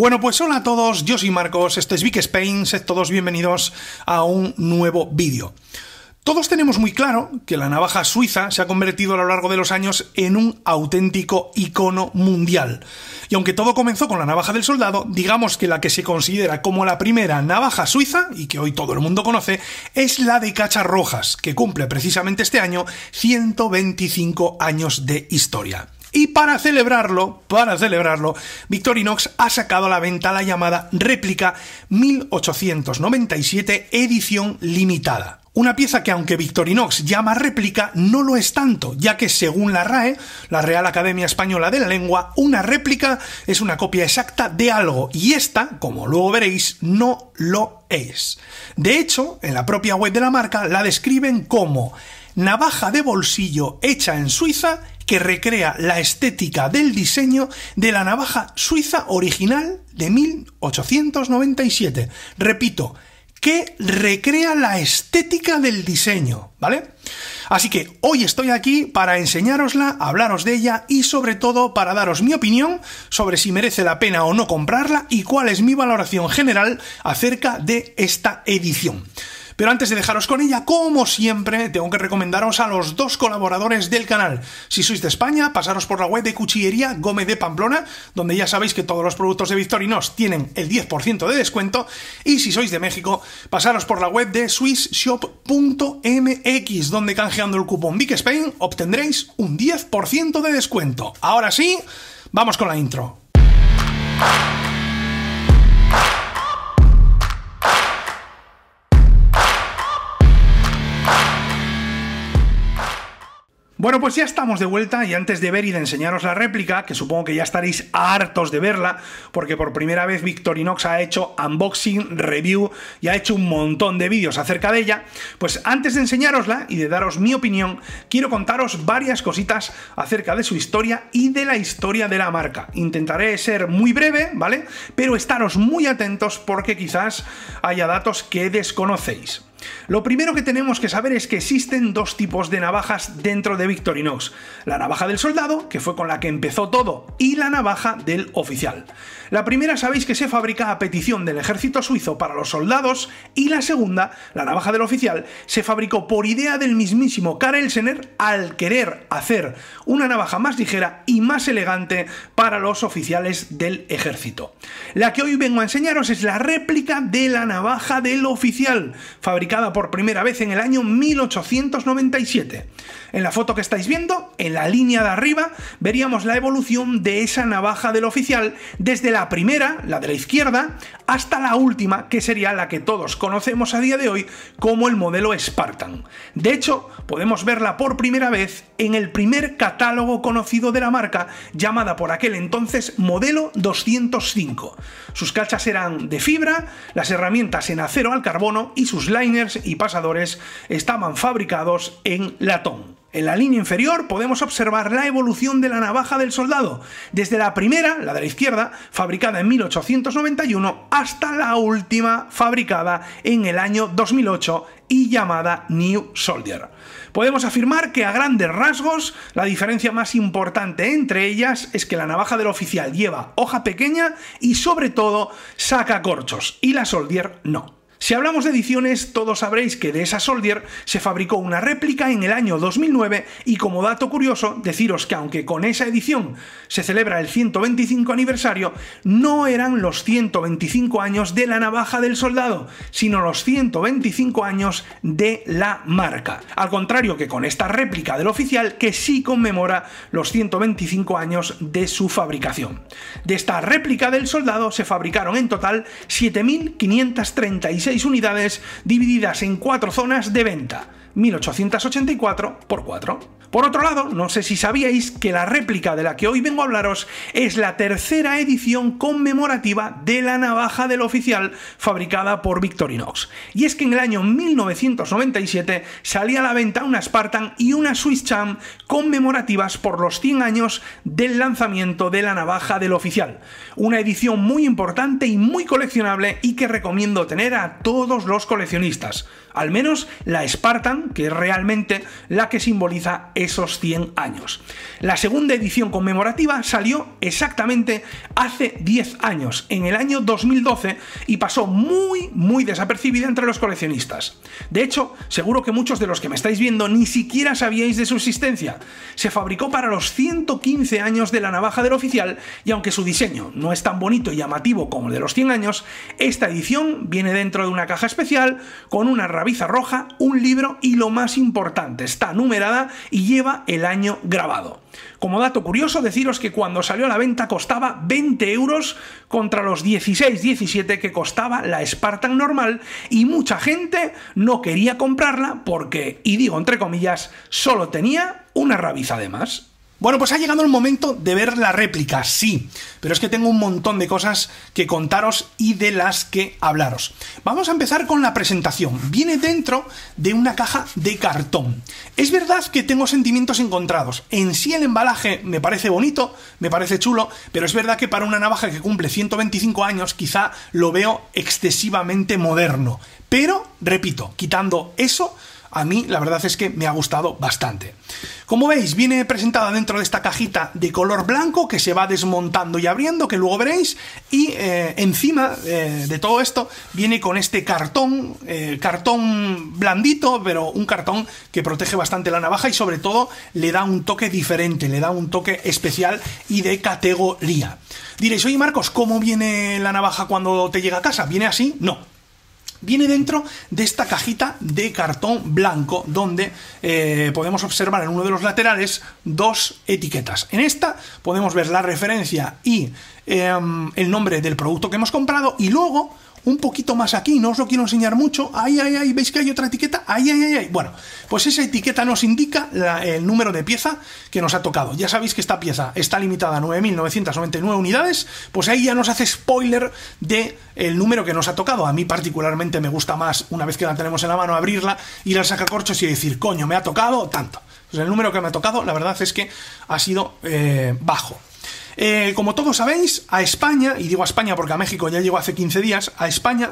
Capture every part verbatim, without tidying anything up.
Bueno, pues hola a todos, yo soy Marcos, este es Vic Spain, sed todos bienvenidos a un nuevo vídeo. Todos tenemos muy claro que la navaja suiza se ha convertido a lo largo de los años en un auténtico icono mundial. Y aunque todo comenzó con la navaja del soldado, digamos que la que se considera como la primera navaja suiza, y que hoy todo el mundo conoce, es la de Cacharrojas, que cumple precisamente este año ciento veinticinco años de historia. Y para celebrarlo, para celebrarlo, Victorinox ha sacado a la venta la llamada réplica mil ochocientos noventa y siete edición limitada. Una pieza que, aunque Victorinox llama réplica, no lo es tanto, ya que según la R A E, la Real Academia Española de la Lengua, una réplica es una copia exacta de algo, y esta, como luego veréis, no lo es. De hecho, en la propia web de la marca la describen como navaja de bolsillo hecha en Suiza que recrea la estética del diseño de la navaja suiza original de mil ochocientos noventa y siete. Repito, que recrea la estética del diseño, ¿vale? Así que hoy estoy aquí para enseñárosla, hablaros de ella y sobre todo para daros mi opinión sobre si merece la pena o no comprarla y cuál es mi valoración general acerca de esta edición. Pero antes de dejaros con ella, como siempre, tengo que recomendaros a los dos colaboradores del canal. Si sois de España, pasaros por la web de Cuchillería Gómez de Pamplona, donde ya sabéis que todos los productos de Victorinox tienen el diez por ciento de descuento. Y si sois de México, pasaros por la web de Swiss Shop punto m x, donde canjeando el cupón Vic Spain obtendréis un diez por ciento de descuento. Ahora sí, vamos con la intro. Bueno, pues ya estamos de vuelta y antes de ver y de enseñaros la réplica, que supongo que ya estaréis hartos de verla, porque por primera vez Victorinox ha hecho unboxing, review y ha hecho un montón de vídeos acerca de ella, pues antes de enseñárosla y de daros mi opinión, quiero contaros varias cositas acerca de su historia y de la historia de la marca. Intentaré ser muy breve, ¿vale? Pero estaros muy atentos porque quizás haya datos que desconocéis. Lo primero que tenemos que saber es que existen dos tipos de navajas dentro de Victorinox. La navaja del soldado, que fue con la que empezó todo, y la navaja del oficial. La primera sabéis que se fabrica a petición del ejército suizo para los soldados y la segunda, la navaja del oficial, se fabricó por idea del mismísimo Karl Elsener al querer hacer una navaja más ligera y más elegante para los oficiales del ejército. La que hoy vengo a enseñaros es la réplica de la navaja del oficial, fabricada por primera vez en el año mil ochocientos noventa y siete. En la foto que estáis viendo, en la línea de arriba, veríamos la evolución de esa navaja del oficial desde la primera, la de la izquierda, hasta la última, que sería la que todos conocemos a día de hoy como el modelo Spartan. De hecho, podemos verla por primera vez en el primer catálogo conocido de la marca, llamada por aquel entonces modelo doscientos cinco. Sus cachas eran de fibra, las herramientas en acero al carbono y sus liners y pasadores estaban fabricados en latón. En la línea inferior podemos observar la evolución de la navaja del soldado, desde la primera, la de la izquierda, fabricada en mil ochocientos noventa y uno, hasta la última, fabricada en el año dos mil ocho y llamada New Soldier. Podemos afirmar que a grandes rasgos, la diferencia más importante entre ellas es que la navaja del oficial lleva hoja pequeña y sobre todo saca corchos, y la Soldier no. Si hablamos de ediciones, todos sabréis que de esa Soldier se fabricó una réplica en el año dos mil nueve y como dato curioso, deciros que aunque con esa edición se celebra el ciento veinticinco aniversario, no eran los ciento veinticinco años de la navaja del soldado, sino los ciento veinticinco años de la marca. Al contrario que con esta réplica del oficial, que sí conmemora los ciento veinticinco años de su fabricación. De esta réplica del soldado se fabricaron en total siete mil quinientas treinta y seis unidades divididas en cuatro zonas de venta, mil ochocientos ochenta y cuatro por cuatro. Por otro lado, no sé si sabíais que la réplica de la que hoy vengo a hablaros es la tercera edición conmemorativa de la navaja del oficial fabricada por Victorinox. Y es que en el año mil novecientos noventa y siete salía a la venta una Spartan y una Swiss Champ conmemorativas por los cien años del lanzamiento de la navaja del oficial. Una edición muy importante y muy coleccionable y que recomiendo tener a todos los coleccionistas. Al menos la Spartan, que es realmente la que simboliza esos cien años. La segunda edición conmemorativa salió exactamente hace diez años, en el año dos mil doce, y pasó muy, muy desapercibida entre los coleccionistas. De hecho, seguro que muchos de los que me estáis viendo ni siquiera sabíais de su existencia. Se fabricó para los ciento quince años de la navaja del oficial, y aunque su diseño no es tan bonito y llamativo como el de los cien años, esta edición viene dentro de una caja especial, con una rabiza roja, un libro y lo más importante, está numerada y lleva el año grabado. Como dato curioso, deciros que cuando salió a la venta costaba veinte euros contra los dieciséis, diecisiete que costaba la Spartan normal, y mucha gente no quería comprarla porque, y digo entre comillas, solo tenía una rabiza de más. Bueno, pues ha llegado el momento de ver la réplica, sí, pero es que tengo un montón de cosas que contaros y de las que hablaros. Vamos a empezar con la presentación. Viene dentro de una caja de cartón. Es verdad que tengo sentimientos encontrados. En sí el embalaje me parece bonito, me parece chulo, pero es verdad que para una navaja que cumple ciento veinticinco años quizá lo veo excesivamente moderno. Pero, repito, quitando eso, a mí la verdad es que me ha gustado bastante. Como veis, viene presentada dentro de esta cajita de color blanco que se va desmontando y abriendo, que luego veréis, y eh, encima eh, de todo esto viene con este cartón, eh, cartón blandito, pero un cartón que protege bastante la navaja y sobre todo le da un toque diferente, le da un toque especial y de categoría. Diréis, oye Marcos, ¿cómo viene la navaja cuando te llega a casa? ¿Viene así? No. Viene dentro de esta cajita de cartón blanco donde eh, podemos observar en uno de los laterales dos etiquetas. En esta podemos ver la referencia y eh, el nombre del producto que hemos comprado, y luego un poquito más aquí, no os lo quiero enseñar mucho, ahí, ahí, ahí, ¿veis que hay otra etiqueta? Ahí, ahí, ahí, bueno, pues esa etiqueta nos indica la, el número de pieza que nos ha tocado. Ya sabéis que esta pieza está limitada a nueve mil novecientas noventa y nueve unidades, pues ahí ya nos hace spoiler de el número que nos ha tocado. A mí particularmente me gusta más, una vez que la tenemos en la mano, abrirla, ir al sacacorchos y decir, coño, me ha tocado tanto. Pues el número que me ha tocado, la verdad es que ha sido eh, bajo. Eh, como todos sabéis, a España, y digo a España porque a México ya llegó hace quince días, a España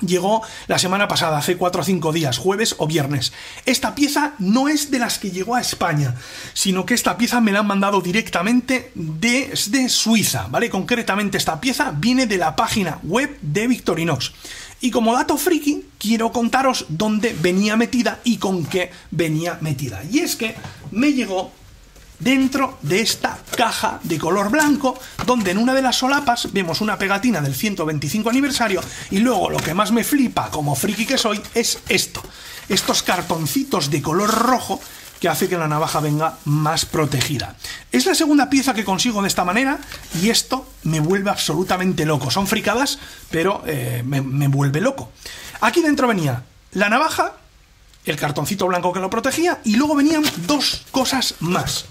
llegó la semana pasada, hace cuatro o cinco días, jueves o viernes. Esta pieza no es de las que llegó a España, sino que esta pieza me la han mandado directamente desde Suiza, ¿vale? Concretamente esta pieza viene de la página web de Victorinox. Y como dato friki, quiero contaros dónde venía metida y con qué venía metida. Y es que me llegó dentro de esta caja de color blanco, donde en una de las solapas vemos una pegatina del ciento veinticinco aniversario, y luego lo que más me flipa, como friki que soy, es esto. Estos cartoncitos de color rojo que hace que la navaja venga más protegida. Es la segunda pieza que consigo de esta manera y esto me vuelve absolutamente loco. Son fricadas, pero eh, me, me vuelve loco. Aquí dentro venía la navaja, el cartoncito blanco que lo protegía, y luego venían dos cosas más.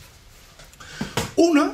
Una,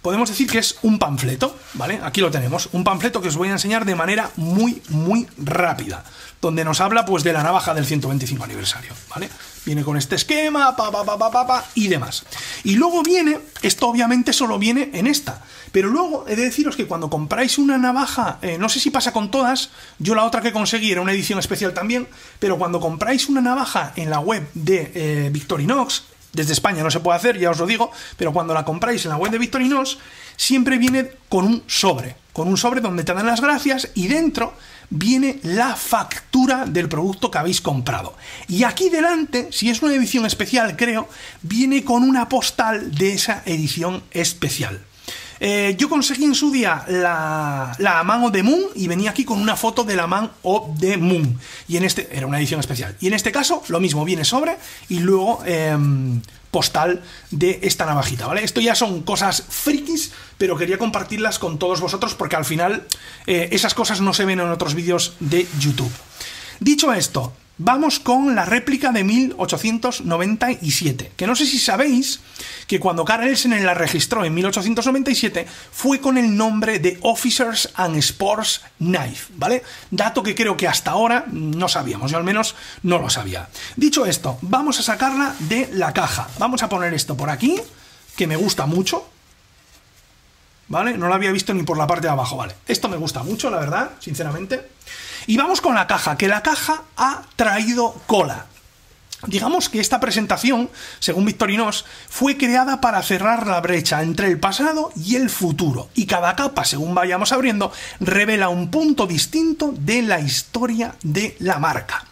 podemos decir que es un panfleto, ¿vale? Aquí lo tenemos, un panfleto que os voy a enseñar de manera muy, muy rápida, donde nos habla, pues, de la navaja del ciento veinticinco aniversario, ¿vale? Viene con este esquema, pa, pa, pa, pa, pa, pa, y demás. Y luego viene, esto obviamente solo viene en esta, pero luego he de deciros que cuando compráis una navaja, eh, no sé si pasa con todas, yo la otra que conseguí era una edición especial también, pero cuando compráis una navaja en la web de eh, Victorinox, desde España no se puede hacer, ya os lo digo, pero cuando la compráis en la web de Victorinox, siempre viene con un sobre, con un sobre donde te dan las gracias y dentro viene la factura del producto que habéis comprado. Y aquí delante, si es una edición especial, creo, viene con una postal de esa edición especial. Eh, yo conseguí en su día la, la Man of the Moon y venía aquí con una foto de la Man of the Moon. Y en este, era una edición especial. Y en este caso, lo mismo, viene sobre y luego eh, postal de esta navajita, ¿vale? Esto ya son cosas frikis, pero quería compartirlas con todos vosotros porque al final eh, esas cosas no se ven en otros vídeos de YouTube. Dicho esto, vamos con la réplica de mil ochocientos noventa y siete, que no sé si sabéis que cuando Karl Elsener la registró en mil ochocientos noventa y siete fue con el nombre de Officers and Sports Knife, ¿vale? Dato que creo que hasta ahora no sabíamos, yo al menos no lo sabía. Dicho esto, vamos a sacarla de la caja, vamos a poner esto por aquí, que me gusta mucho, ¿vale? No la había visto ni por la parte de abajo, ¿vale? Esto me gusta mucho, la verdad, sinceramente. Y vamos con la caja, que la caja ha traído cola. Digamos que esta presentación, según Victorinox, fue creada para cerrar la brecha entre el pasado y el futuro, y cada capa, según vayamos abriendo, revela un punto distinto de la historia de la marca.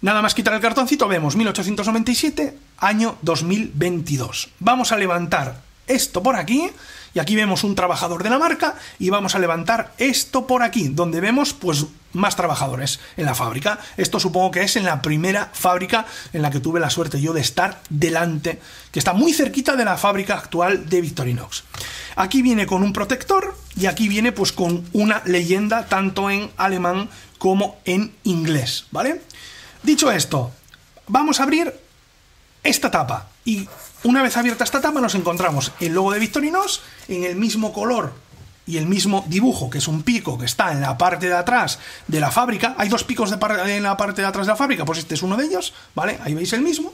Nada más quitar el cartoncito, vemos mil ochocientos noventa y siete, año dos mil veintidós. Vamos a levantar esto por aquí, y aquí vemos un trabajador de la marca, y vamos a levantar esto por aquí, donde vemos pues más trabajadores en la fábrica. Esto supongo que es en la primera fábrica en la que tuve la suerte yo de estar delante, que está muy cerquita de la fábrica actual de Victorinox. Aquí viene con un protector, y aquí viene pues con una leyenda, tanto en alemán como en inglés, ¿vale? Dicho esto, vamos a abrir esta tapa, y una vez abierta esta tapa nos encontramos el logo de Victorinox en el mismo color y el mismo dibujo, que es un pico que está en la parte de atrás de la fábrica. Hay dos picos de par en la parte de atrás de la fábrica, pues este es uno de ellos, ¿vale? Ahí veis el mismo.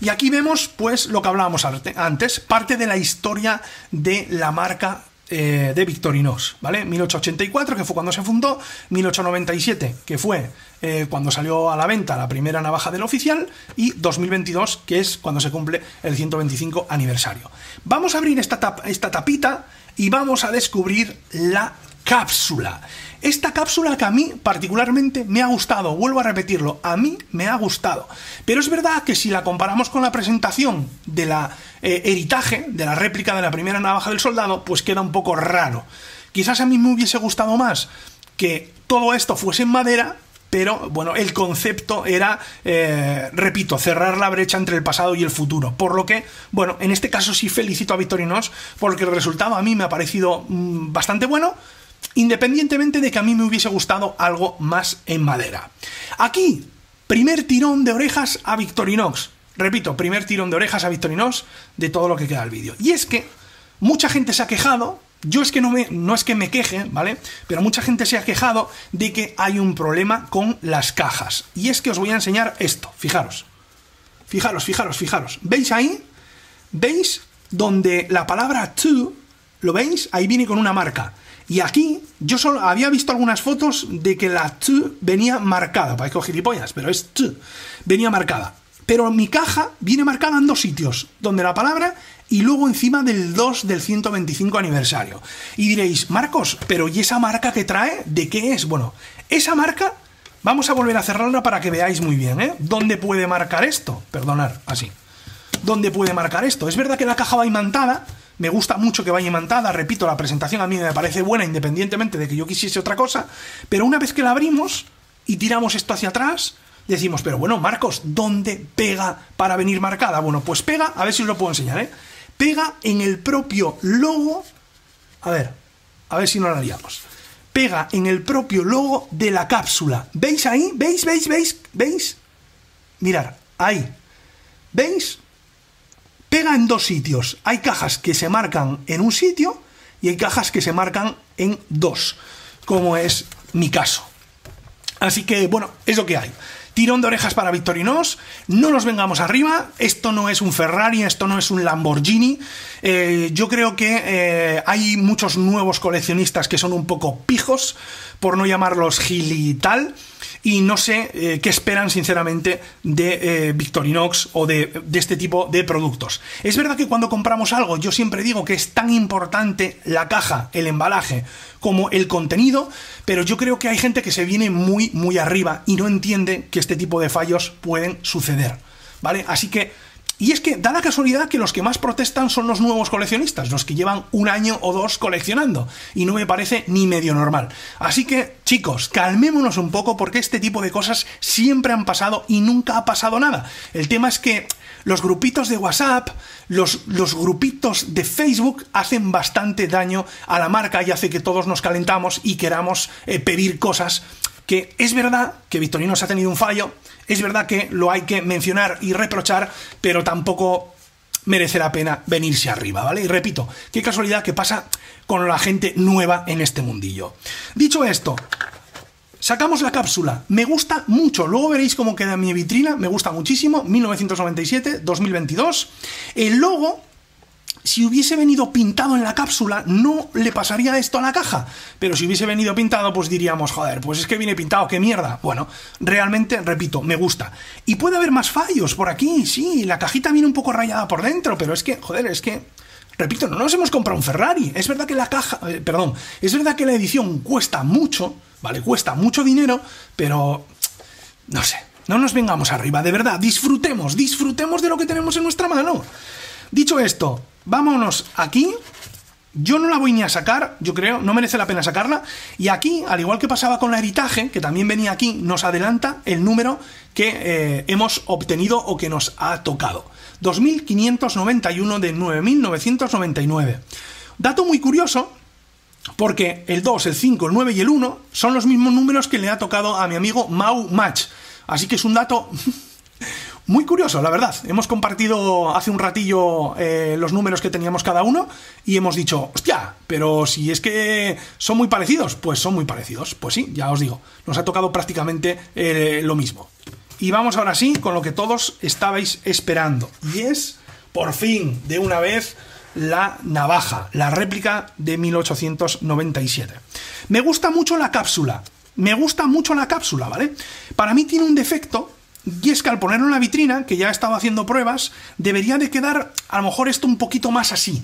Y aquí vemos pues lo que hablábamos antes, parte de la historia de la marca eh, de Victorinox, ¿vale? mil ochocientos ochenta y cuatro, que fue cuando se fundó, mil ochocientos noventa y siete, que fue eh, cuando salió a la venta la primera navaja del oficial, y dos mil veintidós, que es cuando se cumple el ciento veinticinco aniversario. Vamos a abrir esta, tap esta tapita y vamos a descubrir la cápsula. Esta cápsula que a mí particularmente me ha gustado, vuelvo a repetirlo, a mí me ha gustado. Pero es verdad que si la comparamos con la presentación de la eh, Heritage, de la réplica de la primera navaja del soldado, pues queda un poco raro. Quizás a mí me hubiese gustado más que todo esto fuese en madera, pero bueno, el concepto era, eh, repito, cerrar la brecha entre el pasado y el futuro. Por lo que, bueno, en este caso sí felicito a Victorinox, porque el resultado a mí me ha parecido mmm, bastante bueno, independientemente de que a mí me hubiese gustado algo más en madera. Aquí, primer tirón de orejas a Victorinox. Repito, primer tirón de orejas a Victorinox de todo lo que queda del vídeo. Y es que mucha gente se ha quejado. Yo es que no, me, no es que me queje, ¿vale? Pero mucha gente se ha quejado de que hay un problema con las cajas. Y es que os voy a enseñar esto, fijaros. Fijaros, fijaros, fijaros. ¿Veis ahí? ¿Veis donde la palabra to, lo veis? Ahí viene con una marca. Y aquí, yo solo había visto algunas fotos de que la to venía marcada. Parezco gilipollas, pero es to. Venía marcada. Pero mi caja viene marcada en dos sitios, donde la palabra y luego encima del dos del ciento veinticinco aniversario. Y diréis, Marcos, pero ¿y esa marca que trae? ¿De qué es? Bueno, esa marca, vamos a volver a cerrarla para que veáis muy bien, ¿eh? ¿Dónde puede marcar esto? Perdonad, así. ¿Dónde puede marcar esto? Es verdad que la caja va imantada, me gusta mucho que vaya imantada, repito, la presentación a mí me parece buena, independientemente de que yo quisiese otra cosa, pero una vez que la abrimos y tiramos esto hacia atrás, decimos, pero bueno, Marcos, ¿dónde pega para venir marcada? Bueno, pues pega, a ver si os lo puedo enseñar, ¿eh? Pega en el propio logo, a ver, a ver si no la liamos, pega en el propio logo de la cápsula. ¿Veis ahí? ¿Veis? ¿Veis? ¿Veis? ¿Veis? Mirad, ahí, ¿veis? Pega en dos sitios, hay cajas que se marcan en un sitio y hay cajas que se marcan en dos, como es mi caso. Así que, bueno, es lo que hay. Tirón de orejas para Victorinox, no nos vengamos arriba, esto no es un Ferrari, esto no es un Lamborghini, eh, yo creo que eh, hay muchos nuevos coleccionistas que son un poco pijos, por no llamarlos gili y tal, y no sé eh, qué esperan sinceramente de eh, Victorinox o de, de este tipo de productos. Es verdad que cuando compramos algo, yo siempre digo que es tan importante la caja, el embalaje, como el contenido, pero yo creo que hay gente que se viene muy, muy arriba y no entiende que este tipo de fallos pueden suceder, ¿vale? Así que, y es que da la casualidad que los que más protestan son los nuevos coleccionistas, los que llevan un año o dos coleccionando, y no me parece ni medio normal. Así que, chicos, calmémonos un poco porque este tipo de cosas siempre han pasado y nunca ha pasado nada. El tema es que los grupitos de WhatsApp, los, los grupitos de Facebook hacen bastante daño a la marca y hace que todos nos calentamos y queramos eh, pedir cosas. Que es verdad que Victorinox ha tenido un fallo, es verdad que lo hay que mencionar y reprochar, pero tampoco merece la pena venirse arriba, ¿vale? Y repito, qué casualidad que pasa con la gente nueva en este mundillo. Dicho esto, sacamos la cápsula, me gusta mucho, luego veréis cómo queda mi vitrina, me gusta muchísimo, mil novecientos noventa y siete, dos mil veintidós, el logo Si hubiese venido pintado en la cápsula, no le pasaría esto a la caja. Pero si hubiese venido pintado, pues diríamos, joder, pues es que viene pintado, qué mierda. Bueno, realmente, repito, me gusta. Y puede haber más fallos por aquí, sí, la cajita viene un poco rayada por dentro, pero es que, joder, es que... Repito, no nos hemos comprado un Ferrari. Es verdad que la caja... Eh, perdón, es verdad que la edición cuesta mucho, ¿vale? Cuesta mucho dinero, pero... No sé, no nos vengamos arriba, de verdad. Disfrutemos, disfrutemos de lo que tenemos en nuestra mano. Dicho esto... Vámonos aquí, yo no la voy ni a sacar, yo creo, no merece la pena sacarla. Y aquí, al igual que pasaba con la Heritage, que también venía aquí, nos adelanta el número que eh, hemos obtenido o que nos ha tocado. dos mil quinientos noventa y uno de nueve mil novecientos noventa y nueve. Dato muy curioso, porque el dos, el cinco, el nueve y el uno son los mismos números que le ha tocado a mi amigo Mau Match. Así que es un dato... Muy curioso, la verdad. Hemos compartido hace un ratillo eh, los números que teníamos cada uno y hemos dicho, hostia, pero si es que son muy parecidos, pues son muy parecidos. Pues sí, ya os digo, nos ha tocado prácticamente eh, lo mismo. Y vamos ahora sí con lo que todos estabais esperando. Y es, por fin, de una vez, la navaja, la réplica de mil ochocientos noventa y siete. Me gusta mucho la cápsula, me gusta mucho la cápsula, ¿vale? Para mí tiene un defecto. Y es que al ponerlo en la vitrina, que ya he estado haciendo pruebas, debería de quedar a lo mejor esto un poquito más así,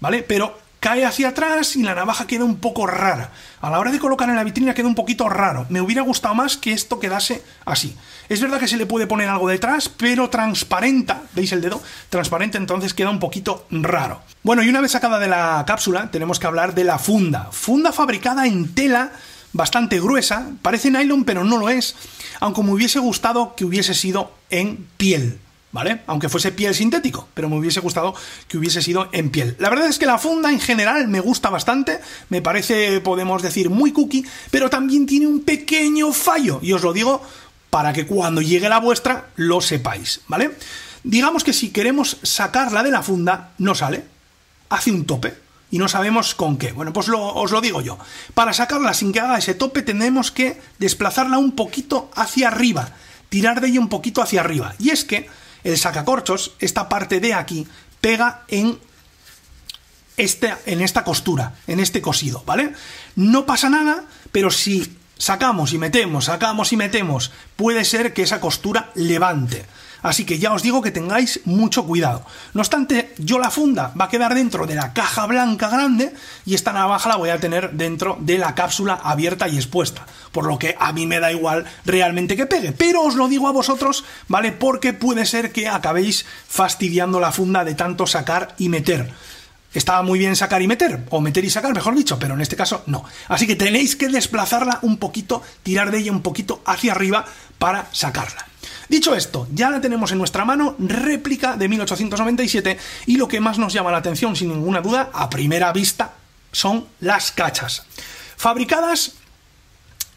¿vale? Pero cae hacia atrás y la navaja queda un poco rara. A la hora de colocar en la vitrina queda un poquito raro. Me hubiera gustado más que esto quedase así. Es verdad que se le puede poner algo detrás, pero transparenta, ¿veis el dedo? Transparente, entonces queda un poquito raro. Bueno, y una vez sacada de la cápsula, tenemos que hablar de la funda. Funda fabricada en tela... bastante gruesa, parece nylon pero no lo es, aunque me hubiese gustado que hubiese sido en piel, ¿vale? Aunque fuese piel sintético, pero me hubiese gustado que hubiese sido en piel. La verdad es que la funda en general me gusta bastante, me parece, podemos decir, muy cookie, pero también tiene un pequeño fallo, y os lo digo para que cuando llegue la vuestra lo sepáis, ¿vale? Digamos que si queremos sacarla de la funda, no sale, hace un tope. Y no sabemos con qué. Bueno, pues lo, os lo digo yo. Para sacarla sin que haga ese tope tenemos que desplazarla un poquito hacia arriba. Tirar de ella un poquito hacia arriba. Y es que el sacacorchos, esta parte de aquí, pega en, este, en esta costura, en este cosido, ¿vale? No pasa nada, pero si sacamos y metemos, sacamos y metemos, puede ser que esa costura levante. Así que ya os digo que tengáis mucho cuidado. No obstante, yo la funda va a quedar dentro de la caja blanca grande y esta navaja la voy a tener dentro de la cápsula abierta y expuesta. Por lo que a mí me da igual realmente que pegue. Pero os lo digo a vosotros, ¿vale? Porque puede ser que acabéis fastidiando la funda de tanto sacar y meter. Estaba muy bien sacar y meter, o meter y sacar, mejor dicho, pero en este caso no. Así que tenéis que desplazarla un poquito, tirar de ella un poquito hacia arriba para sacarla. Dicho esto, ya la tenemos en nuestra mano, réplica de mil ochocientos noventa y siete, y lo que más nos llama la atención, sin ninguna duda, a primera vista, son las cachas. Fabricadas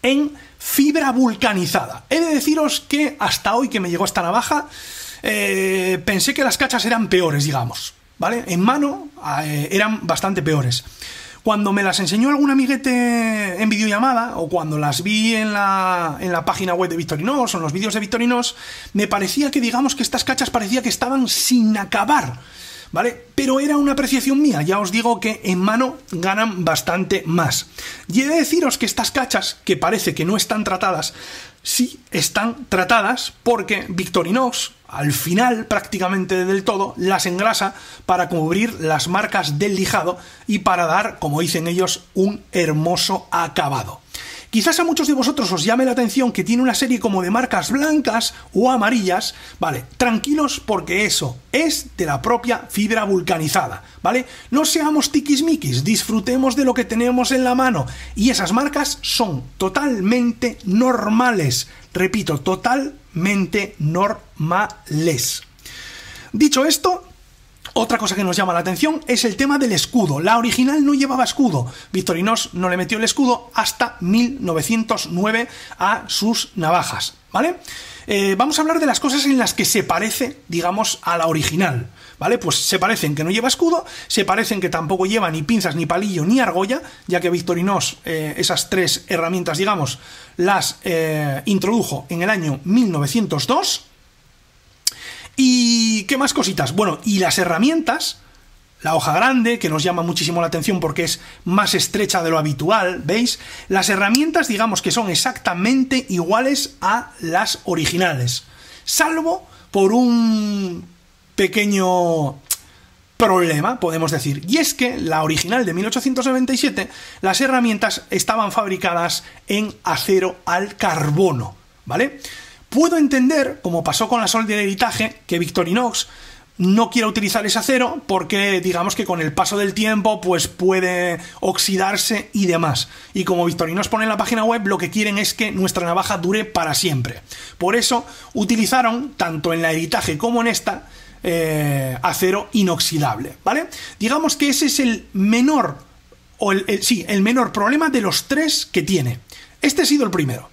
en fibra vulcanizada. He de deciros que hasta hoy que me llegó esta navaja, eh, pensé que las cachas eran peores, digamos. ¿Vale? En mano eh, eran bastante peores. Cuando me las enseñó algún amiguete en videollamada, o cuando las vi en la, en la página web de Victorinox, o en los vídeos de Victorinox, me parecía que, digamos, que estas cachas parecía que estaban sin acabar, ¿vale? Pero era una apreciación mía, ya os digo que en mano ganan bastante más. Y he de deciros que estas cachas, que parece que no están tratadas, sí están tratadas porque Victorinox, al final prácticamente del todo, las engrasa para cubrir las marcas del lijado y para dar, como dicen ellos, un hermoso acabado. Quizás a muchos de vosotros os llame la atención que tiene una serie como de marcas blancas o amarillas, ¿vale? Tranquilos porque eso es de la propia fibra vulcanizada, ¿vale? No seamos tiquismiquis, disfrutemos de lo que tenemos en la mano y esas marcas son totalmente normales, repito, totalmente normales. Dicho esto... Otra cosa que nos llama la atención es el tema del escudo. La original no llevaba escudo. Victorinox no le metió el escudo hasta mil novecientos nueve a sus navajas, ¿vale? Eh, vamos a hablar de las cosas en las que se parece, digamos, a la original, ¿vale? Pues se parecen que no lleva escudo, se parecen que tampoco lleva ni pinzas, ni palillo, ni argolla, ya que Victorinox eh, esas tres herramientas, digamos, las eh, introdujo en el año mil novecientos dos. ¿Y qué más cositas? Bueno, y las herramientas La hoja grande, que nos llama muchísimo la atención porque es más estrecha de lo habitual, ¿veis? Las herramientas, digamos que son exactamente iguales a las originales, salvo por un pequeño problema, podemos decir, y es que la original de mil ochocientos noventa y siete, las herramientas estaban fabricadas en acero al carbono, ¿vale? Puedo entender, como pasó con la sol de heritaje, que Victorinox no quiera utilizar ese acero porque, digamos que con el paso del tiempo, pues puede oxidarse y demás. Y como Victorinox pone en la página web, lo que quieren es que nuestra navaja dure para siempre. Por eso utilizaron, tanto en la heritaje como en esta, eh, acero inoxidable, ¿vale? Digamos que ese es el menor, o el, el, sí, el menor problema de los tres que tiene. Este ha sido el primero.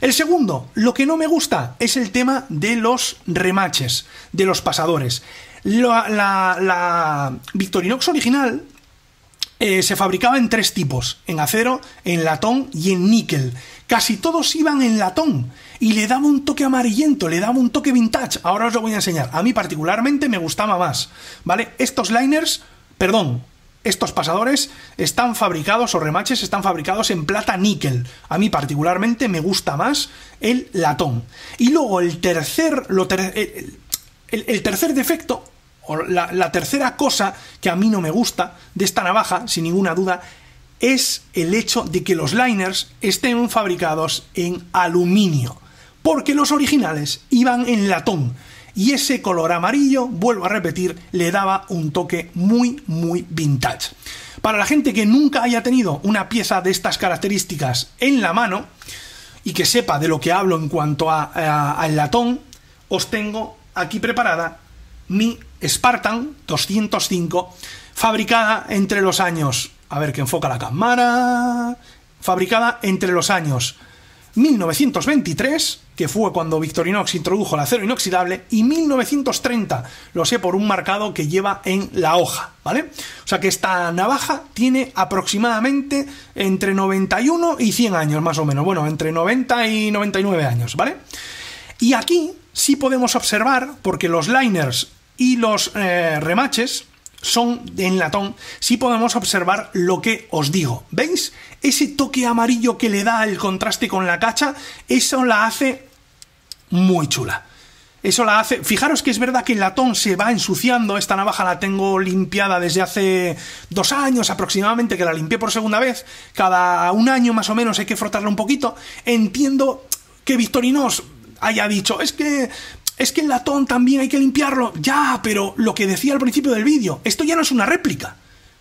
El segundo, lo que no me gusta, es el tema de los remaches, de los pasadores. La, la, la Victorinox original eh, se fabricaba en tres tipos, en acero, en latón y en níquel. Casi todos iban en latón y le daba un toque amarillento, le daba un toque vintage. Ahora os lo voy a enseñar. A mí particularmente me gustaba más, ¿vale? Estos liners, perdón, estos pasadores están fabricados, o remaches, están fabricados en plata níquel. A mí particularmente me gusta más el latón. Y luego el tercer, lo ter el, el, el tercer defecto, o la, la tercera cosa que a mí no me gusta de esta navaja, sin ninguna duda, es el hecho de que los liners estén fabricados en aluminio, porque los originales iban en latón. Y ese color amarillo, vuelvo a repetir, le daba un toque muy, muy vintage. Para la gente que nunca haya tenido una pieza de estas características en la mano y que sepa de lo que hablo en cuanto al latón, os tengo aquí preparada mi Spartan doscientos cinco, fabricada entre los años... A ver que enfoca la cámara... Fabricada entre los años... mil novecientos veintitrés, que fue cuando Victorinox introdujo el acero inoxidable, y mil novecientos treinta, lo sé por un marcado que lleva en la hoja, ¿vale? O sea que esta navaja tiene aproximadamente entre noventa y uno y cien años, más o menos, bueno, entre noventa y noventa y nueve años, ¿vale? Y aquí sí podemos observar, porque los liners y los eh, remaches son en latón, si podemos observar lo que os digo. ¿Veis? Ese toque amarillo que le da el contraste con la cacha, eso la hace muy chula. Eso la hace... Fijaros que es verdad que el latón se va ensuciando. Esta navaja la tengo limpiada desde hace dos años aproximadamente, que la limpié por segunda vez. Cada un año más o menos hay que frotarla un poquito. Entiendo que Victorinox haya dicho, es que... Es que el latón también hay que limpiarlo. Ya, pero lo que decía al principio del vídeo, esto ya no es una réplica.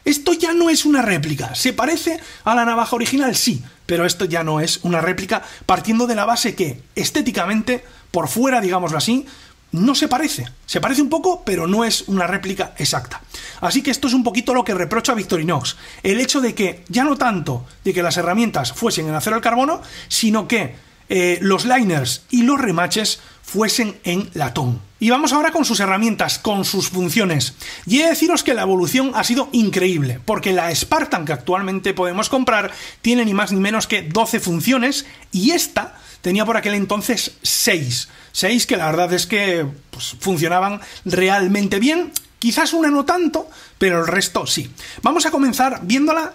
Esto ya no es una réplica. ¿Se parece a la navaja original? Sí, pero esto ya no es una réplica, partiendo de la base que estéticamente, por fuera, digámoslo así, no se parece. Se parece un poco, pero no es una réplica exacta. Así que esto es un poquito lo que reprocho a Victorinox. El hecho de que, ya no tanto de que las herramientas fuesen en acero al carbono, sino que... Eh, los liners y los remaches fuesen en latón. Y vamos ahora con sus herramientas, con sus funciones. Y he de deciros que la evolución ha sido increíble, porque la Spartan que actualmente podemos comprar tiene ni más ni menos que doce funciones, y esta tenía por aquel entonces seis, seis, que la verdad es que pues, funcionaban realmente bien. Quizás una no tanto, pero el resto sí. Vamos a comenzar viéndola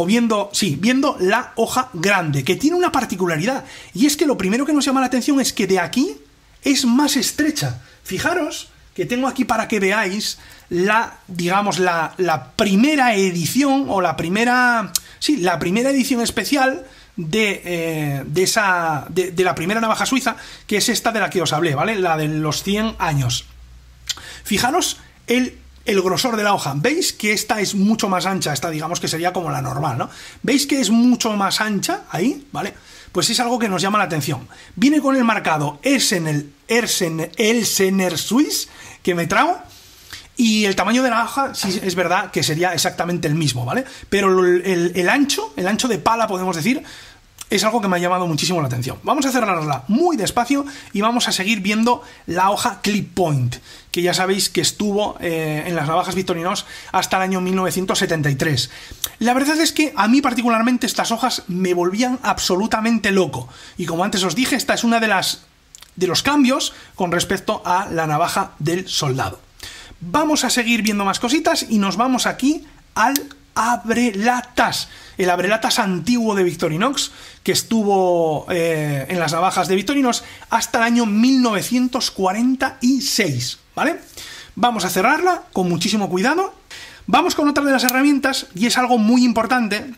o viendo, sí, viendo la hoja grande, que tiene una particularidad, y es que lo primero que nos llama la atención es que de aquí es más estrecha. Fijaros que tengo aquí para que veáis la, digamos, la, la primera edición, o la primera, sí, la primera edición especial de, eh, de, esa, de, de la primera navaja suiza, que es esta de la que os hablé, ¿vale? La de los cien años. Fijaros el... el grosor de la hoja. Veis que esta es mucho más ancha, esta digamos que sería como la normal, ¿no? Veis que es mucho más ancha ahí, ¿vale? Pues es algo que nos llama la atención. Viene con el marcado Elsener, Elsener, Elsener Swiss, que me trago, y el tamaño de la hoja sí es verdad que sería exactamente el mismo, ¿vale? Pero el, el ancho, el ancho de pala, podemos decir, es algo que me ha llamado muchísimo la atención. Vamos a cerrarla muy despacio y vamos a seguir viendo la hoja Clip Point, que ya sabéis que estuvo eh, en las navajas Victorinox hasta el año mil novecientos setenta y tres. La verdad es que a mí particularmente estas hojas me volvían absolutamente loco. Y como antes os dije, esta es una de las de los cambios con respecto a la navaja del soldado. Vamos a seguir viendo más cositas y nos vamos aquí al abrelatas, el abrelatas antiguo de Victorinox, que estuvo eh, en las navajas de Victorinox hasta el año mil novecientos cuarenta y seis, ¿vale? Vamos a cerrarla con muchísimo cuidado. Vamos con otra de las herramientas, y es algo muy importante,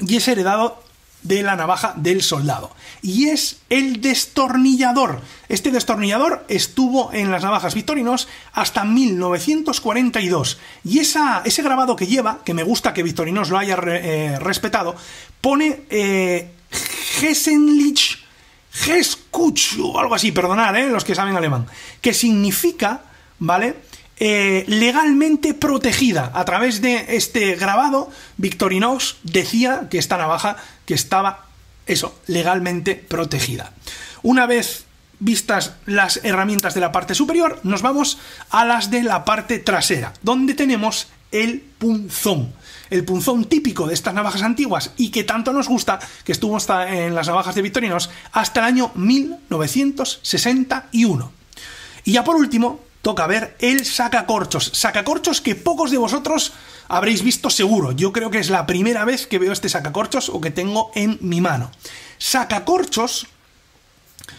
y es heredado de la navaja del soldado, y es el destornillador. Este destornillador estuvo en las navajas Victorinox hasta mil novecientos cuarenta y dos, y esa, ese grabado que lleva, que me gusta que Victorinox lo haya re, eh, respetado, pone eh, Hessenlich Heskuch, o algo así, perdonad, eh, los que saben alemán, que significa, ¿vale?, Eh, legalmente protegida. A través de este grabado, Victorinox decía que esta navaja que estaba, eso, legalmente protegida. Una vez vistas las herramientas de la parte superior, nos vamos a las de la parte trasera, donde tenemos el punzón. El punzón típico de estas navajas antiguas y que tanto nos gusta, que estuvo hasta en las navajas de Victorinox hasta el año mil novecientos sesenta y uno. Y ya por último, toca ver el sacacorchos, sacacorchos que pocos de vosotros habréis visto seguro. Yo creo que es la primera vez que veo este sacacorchos o que tengo en mi mano. Sacacorchos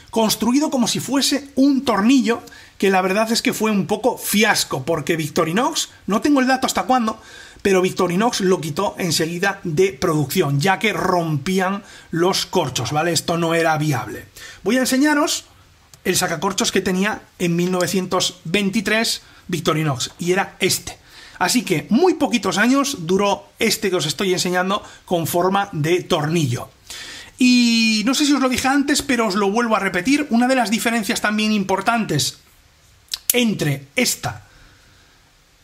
construido como si fuese un tornillo, que la verdad es que fue un poco fiasco, porque Victorinox, no tengo el dato hasta cuándo, pero Victorinox lo quitó enseguida de producción, ya que rompían los corchos, ¿vale? Esto no era viable. Voy a enseñaros el sacacorchos que tenía en mil novecientos veintitrés Victorinox, y era este. Así que muy poquitos años duró este que os estoy enseñando con forma de tornillo. Y no sé si os lo dije antes, pero os lo vuelvo a repetir, una de las diferencias también importantes entre esta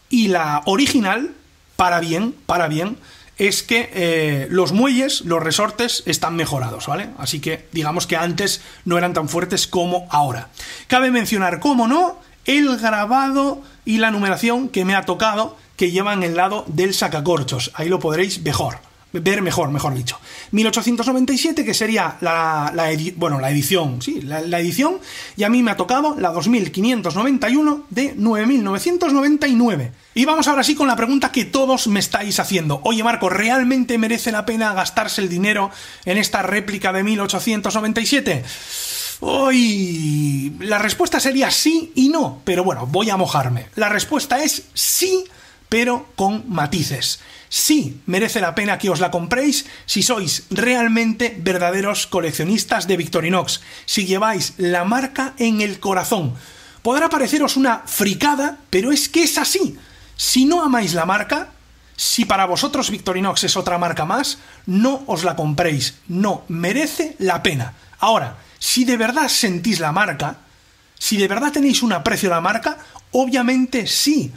y la original, para bien, para bien, es que eh, los muelles, los resortes, están mejorados, ¿vale? Así que digamos que antes no eran tan fuertes como ahora. Cabe mencionar, como no, el grabado y la numeración que me ha tocado, que llevan el lado del sacacorchos. Ahí lo podréis mejor, ver mejor, mejor dicho. mil ochocientos noventa y siete, que sería la, la, edi bueno, la edición, sí, la, la edición, y a mí me ha tocado la dos mil quinientos noventa y uno de nueve mil novecientos noventa y nueve. Y vamos ahora sí con la pregunta que todos me estáis haciendo. Oye, Marco, ¿realmente merece la pena gastarse el dinero en esta réplica de mil ochocientos noventa y siete? Uy, la respuesta sería sí y no, pero bueno, voy a mojarme. La respuesta es sí, pero con matices. Sí, merece la pena que os la compréis si sois realmente verdaderos coleccionistas de Victorinox, si lleváis la marca en el corazón. Podrá pareceros una fricada, pero es que es así. Si no amáis la marca, si para vosotros Victorinox es otra marca más, no os la compréis, no merece la pena. Ahora, si de verdad sentís la marca, si de verdad tenéis un aprecio a la marca, obviamente sí.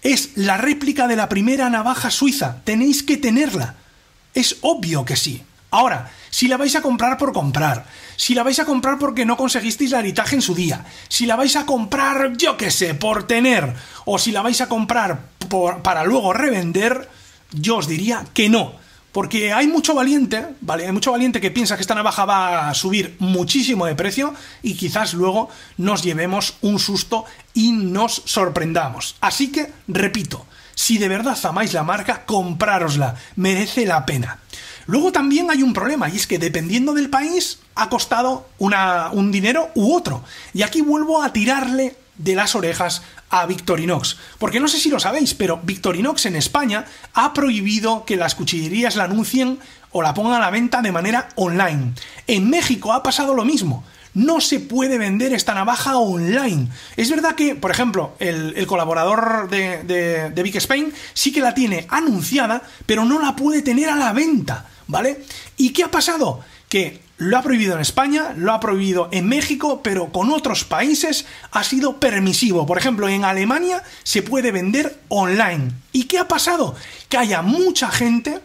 Es la réplica de la primera navaja suiza, tenéis que tenerla. Es obvio que sí. Ahora, si la vais a comprar por comprar, si la vais a comprar porque no conseguisteis la heritaje en su día, si la vais a comprar, yo qué sé, por tener, o si la vais a comprar por, para luego revender, yo os diría que no. Porque hay mucho valiente, ¿vale? Hay mucho valiente que piensa que esta navaja va a subir muchísimo de precio y quizás luego nos llevemos un susto y nos sorprendamos. Así que, repito, si de verdad amáis la marca, comprárosla, merece la pena. Luego también hay un problema, y es que dependiendo del país ha costado una, un dinero u otro. Y aquí vuelvo a tirarle de las orejas a Victorinox, porque no sé si lo sabéis, pero Victorinox en España ha prohibido que las cuchillerías la anuncien o la pongan a la venta de manera online. En México ha pasado lo mismo, no se puede vender esta navaja online. Es verdad que, por ejemplo, el, el colaborador de, de, de Vic Spain sí que la tiene anunciada, pero no la puede tener a la venta, ¿vale? ¿Y qué ha pasado? Que lo ha prohibido en España, lo ha prohibido en México, pero con otros países ha sido permisivo. Por ejemplo, en Alemania se puede vender online. ¿Y qué ha pasado? Que haya mucha gente,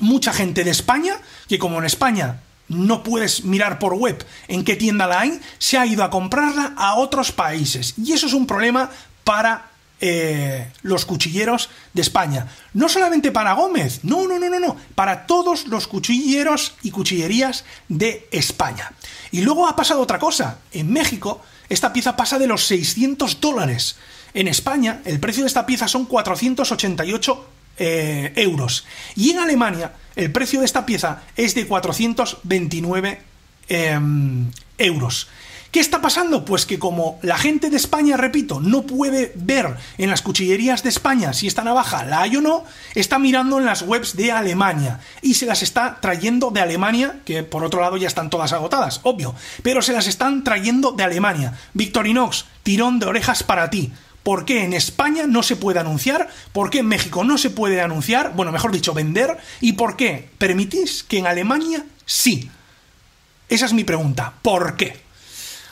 mucha gente de España, que como en España no puedes mirar por web en qué tienda la hay, se ha ido a comprarla a otros países. Y eso es un problema para Eh, los cuchilleros de España, no solamente para Gómez, no, no, no, no, no, para todos los cuchilleros y cuchillerías de España. Y luego ha pasado otra cosa, en México esta pieza pasa de los seiscientos dólares, En España el precio de esta pieza son cuatrocientos ochenta y ocho eh, euros y en Alemania el precio de esta pieza es de cuatrocientos veintinueve eh, euros. ¿Qué está pasando? Pues que como la gente de España, repito, no puede ver en las cuchillerías de España si esta navaja la hay o no, está mirando en las webs de Alemania y se las está trayendo de Alemania, que por otro lado ya están todas agotadas, obvio, pero se las están trayendo de Alemania. Victorinox, tirón de orejas para ti. ¿Por qué en España no se puede anunciar? ¿Por qué en México no se puede anunciar? Bueno, mejor dicho, vender. ¿Y por qué permitís que en Alemania sí? Esa es mi pregunta. ¿Por qué?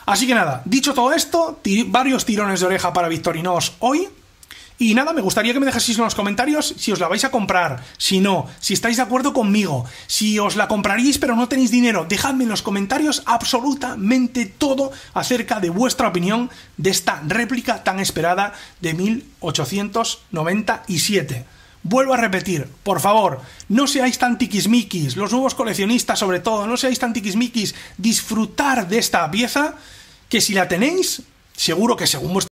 Así que nada, dicho todo esto, varios tirones de oreja para Victorinox hoy. Y nada, me gustaría que me dejaseis en los comentarios si os la vais a comprar, si no, si estáis de acuerdo conmigo, si os la compraríais pero no tenéis dinero. Dejadme en los comentarios absolutamente todo acerca de vuestra opinión de esta réplica tan esperada de mil ochocientos noventa y siete. Vuelvo a repetir, por favor, no seáis tan tiquismiquis, los nuevos coleccionistas sobre todo, no seáis tan tiquismiquis, disfrutar de esta pieza, que si la tenéis, seguro que según vuestra